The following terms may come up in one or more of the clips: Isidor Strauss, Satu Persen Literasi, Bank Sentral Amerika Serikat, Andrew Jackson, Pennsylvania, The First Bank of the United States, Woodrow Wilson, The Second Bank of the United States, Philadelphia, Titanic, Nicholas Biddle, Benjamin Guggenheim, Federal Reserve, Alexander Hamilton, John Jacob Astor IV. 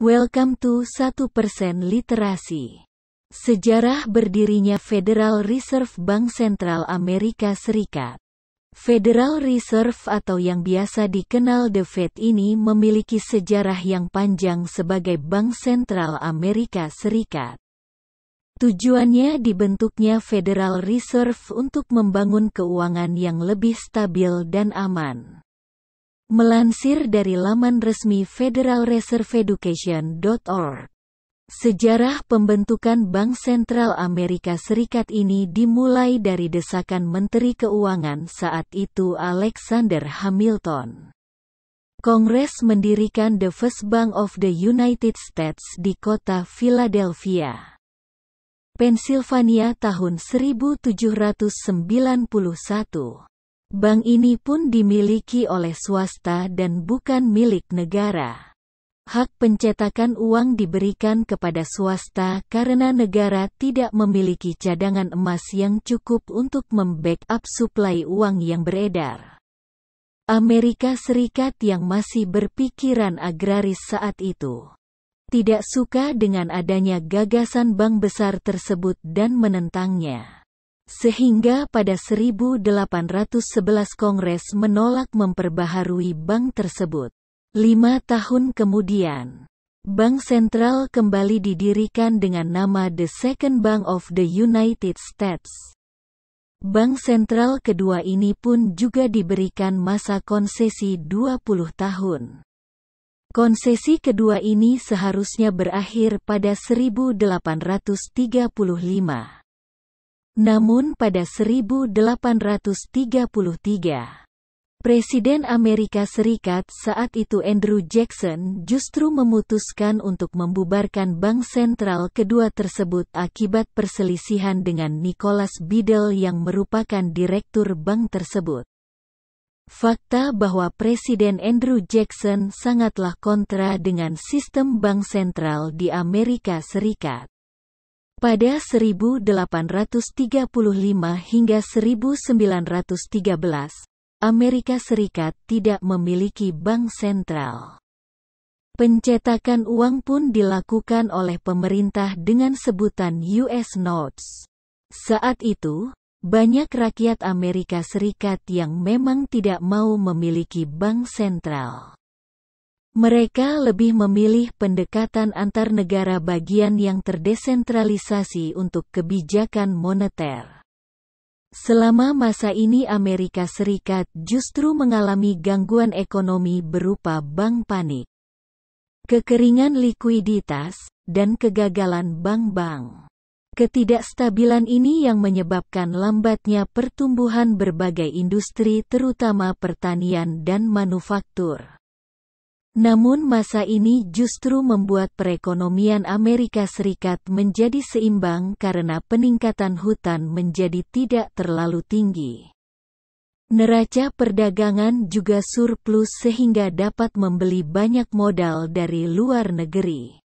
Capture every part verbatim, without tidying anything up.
Welcome to Satu Persen Literasi. Sejarah berdirinya Federal Reserve Bank Sentral Amerika Serikat. Federal Reserve atau yang biasa dikenal The Fed ini memiliki sejarah yang panjang sebagai Bank Sentral Amerika Serikat. Tujuannya dibentuknya Federal Reserve untuk membangun keuangan yang lebih stabil dan aman. Melansir dari laman resmi federal reserve education dot org, sejarah pembentukan Bank Sentral Amerika Serikat ini dimulai dari desakan Menteri Keuangan saat itu Alexander Hamilton. Kongres mendirikan The First Bank of the United States di kota Philadelphia, Pennsylvania tahun seribu tujuh ratus sembilan puluh satu. Bank ini pun dimiliki oleh swasta dan bukan milik negara. Hak pencetakan uang diberikan kepada swasta karena negara tidak memiliki cadangan emas yang cukup untuk membackup suplai uang yang beredar. Amerika Serikat yang masih berpikiran agraris saat itu tidak suka dengan adanya gagasan bank besar tersebut dan menentangnya. Sehingga pada seribu delapan ratus sebelas Kongres menolak memperbaharui bank tersebut. Lima tahun kemudian, Bank Sentral kembali didirikan dengan nama The Second Bank of the United States. Bank Sentral kedua ini pun juga diberikan masa konsesi dua puluh tahun. Konsesi kedua ini seharusnya berakhir pada seribu delapan ratus tiga puluh lima. Namun pada seribu delapan ratus tiga puluh tiga, Presiden Amerika Serikat saat itu Andrew Jackson justru memutuskan untuk membubarkan bank sentral kedua tersebut akibat perselisihan dengan Nicholas Biddle yang merupakan direktur bank tersebut. Fakta bahwa Presiden Andrew Jackson sangatlah kontra dengan sistem bank sentral di Amerika Serikat. Pada seribu delapan ratus tiga puluh lima hingga seribu sembilan ratus tiga belas, Amerika Serikat tidak memiliki bank sentral. Pencetakan uang pun dilakukan oleh pemerintah dengan sebutan U S Notes. Saat itu, banyak rakyat Amerika Serikat yang memang tidak mau memiliki bank sentral. Mereka lebih memilih pendekatan antar negara bagian yang terdesentralisasi untuk kebijakan moneter. Selama masa ini Amerika Serikat justru mengalami gangguan ekonomi berupa bank panik, kekeringan likuiditas, dan kegagalan bank-bank. Ketidakstabilan ini yang menyebabkan lambatnya pertumbuhan berbagai industri terutama pertanian dan manufaktur. Namun masa ini justru membuat perekonomian Amerika Serikat menjadi seimbang karena peningkatan hutang menjadi tidak terlalu tinggi. Neraca perdagangan juga surplus sehingga dapat membeli banyak modal dari luar negeri.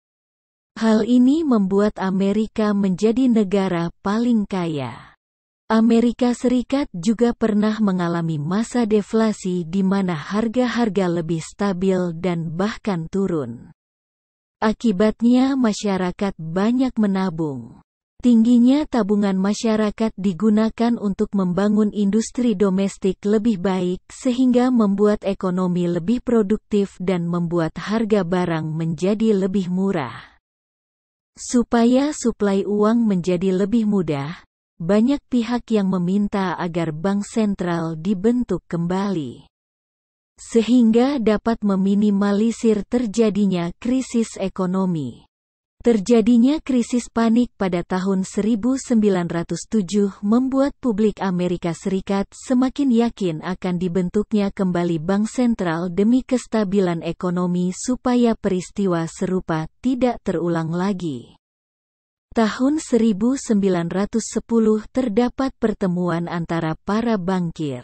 Hal ini membuat Amerika menjadi negara paling kaya. Amerika Serikat juga pernah mengalami masa deflasi di mana harga-harga lebih stabil dan bahkan turun. Akibatnya masyarakat banyak menabung. Tingginya tabungan masyarakat digunakan untuk membangun industri domestik lebih baik sehingga membuat ekonomi lebih produktif dan membuat harga barang menjadi lebih murah. Supaya suplai uang menjadi lebih mudah, banyak pihak yang meminta agar bank sentral dibentuk kembali, sehingga dapat meminimalisir terjadinya krisis ekonomi. Terjadinya krisis panik pada tahun seribu sembilan ratus tujuh membuat publik Amerika Serikat semakin yakin akan dibentuknya kembali bank sentral demi kestabilan ekonomi supaya peristiwa serupa tidak terulang lagi. Tahun seribu sembilan ratus sepuluh terdapat pertemuan antara para bankir.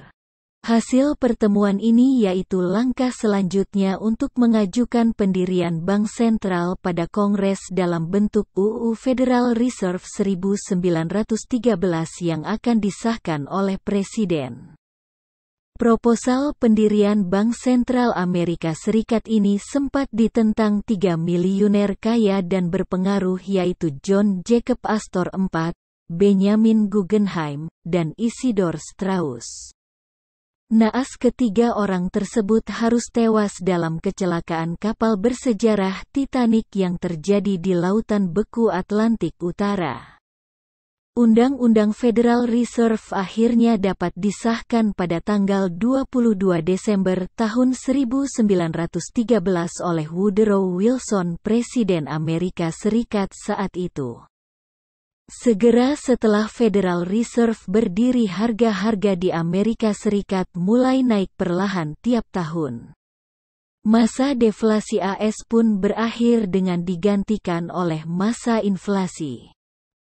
Hasil pertemuan ini yaitu langkah selanjutnya untuk mengajukan pendirian bank sentral pada Kongres dalam bentuk U U Federal Reserve seribu sembilan ratus tiga belas yang akan disahkan oleh Presiden. Proposal pendirian Bank Sentral Amerika Serikat ini sempat ditentang tiga miliuner kaya dan berpengaruh yaitu John Jacob Astor the fourth, Benjamin Guggenheim, dan Isidor Strauss. Naas ketiga orang tersebut harus tewas dalam kecelakaan kapal bersejarah Titanic yang terjadi di Lautan Beku Atlantik Utara. Undang-Undang Federal Reserve akhirnya dapat disahkan pada tanggal dua puluh dua Desember tahun seribu sembilan ratus tiga belas oleh Woodrow Wilson, Presiden Amerika Serikat saat itu. Segera setelah Federal Reserve berdiri, harga-harga di Amerika Serikat mulai naik perlahan tiap tahun. Masa deflasi A S pun berakhir dengan digantikan oleh masa inflasi.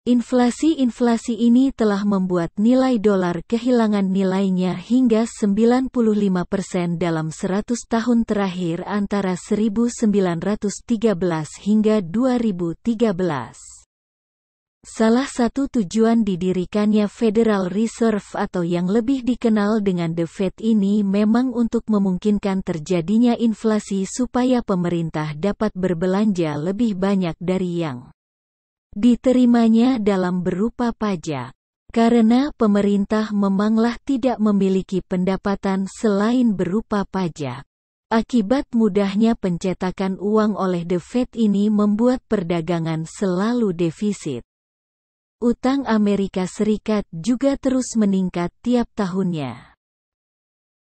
Inflasi-inflasi ini telah membuat nilai dolar kehilangan nilainya hingga sembilan puluh lima persen dalam seratus tahun terakhir antara seribu sembilan ratus tiga belas hingga dua ribu tiga belas. Salah satu tujuan didirikannya Federal Reserve atau yang lebih dikenal dengan The Fed ini memang untuk memungkinkan terjadinya inflasi supaya pemerintah dapat berbelanja lebih banyak dari yang diterimanya dalam berupa pajak, karena pemerintah memanglah tidak memiliki pendapatan selain berupa pajak. Akibat mudahnya pencetakan uang oleh The Fed ini membuat perdagangan selalu defisit. Utang Amerika Serikat juga terus meningkat tiap tahunnya.